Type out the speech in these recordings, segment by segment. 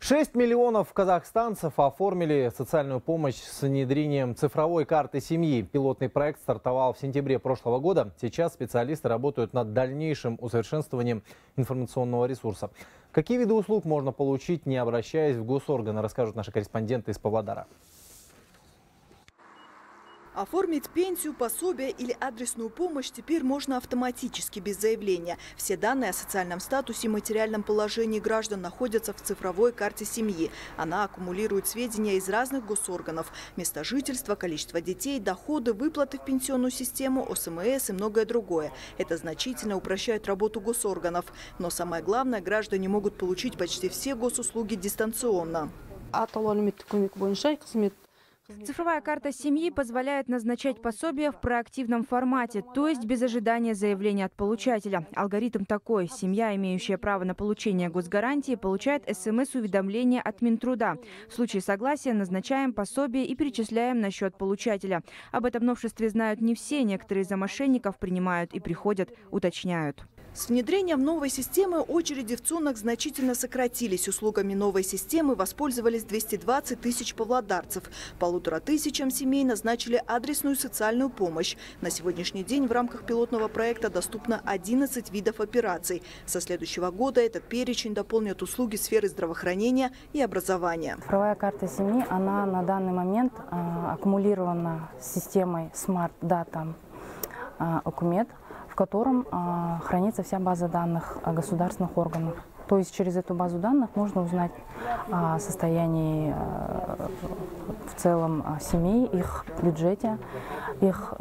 6 миллионов казахстанцев оформили социальную помощь с внедрением цифровой карты семьи. Пилотный проект стартовал в сентябре прошлого года. Сейчас специалисты работают над дальнейшим усовершенствованием информационного ресурса. Какие виды услуг можно получить, не обращаясь в госорганы, расскажут наши корреспонденты из Павлодара. Оформить пенсию, пособие или адресную помощь теперь можно автоматически, без заявления. Все данные о социальном статусе и материальном положении граждан находятся в цифровой карте семьи. Она аккумулирует сведения из разных госорганов: место жительства, количество детей, доходы, выплаты в пенсионную систему, ОСМС и многое другое. Это значительно упрощает работу госорганов. Но самое главное, граждане могут получить почти все госуслуги дистанционно. Цифровая карта семьи позволяет назначать пособие в проактивном формате, то есть без ожидания заявления от получателя. Алгоритм такой. Семья, имеющая право на получение госгарантии, получает СМС-уведомление от Минтруда. В случае согласия назначаем пособие и перечисляем на счет получателя. Об этом новшестве знают не все. Некоторые из-за мошенников принимают и приходят, уточняют. С внедрением новой системы очереди в ЦОНах значительно сократились. Услугами новой системы воспользовались 220 тысяч павлодарцев. 1500 семей назначили адресную социальную помощь. На сегодняшний день в рамках пилотного проекта доступно 11 видов операций. Со следующего года этот перечень дополнят услуги сферы здравоохранения и образования. Цифровая карта семьи, она на данный момент аккумулирована системой Smart Data Acumet, в котором хранится вся база данных государственных органов. То есть через эту базу данных можно узнать о состоянии в целом семей, их бюджете, их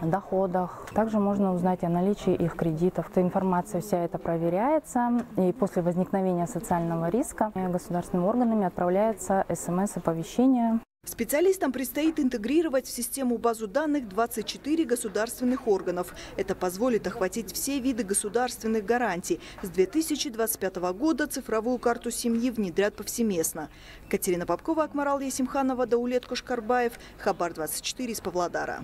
доходах. Также можно узнать о наличии их кредитов. Эта информация вся эта проверяется, и после возникновения социального риска государственными органами отправляется СМС-оповещение. Специалистам предстоит интегрировать в систему базу данных 24 государственных органов. Это позволит охватить все виды государственных гарантий. С 2025 года цифровую карту семьи внедрят повсеместно. Катерина Попкова, Акмарал Есимханова, Даулет Кошкарбаев, Хабар-24 из Павлодара.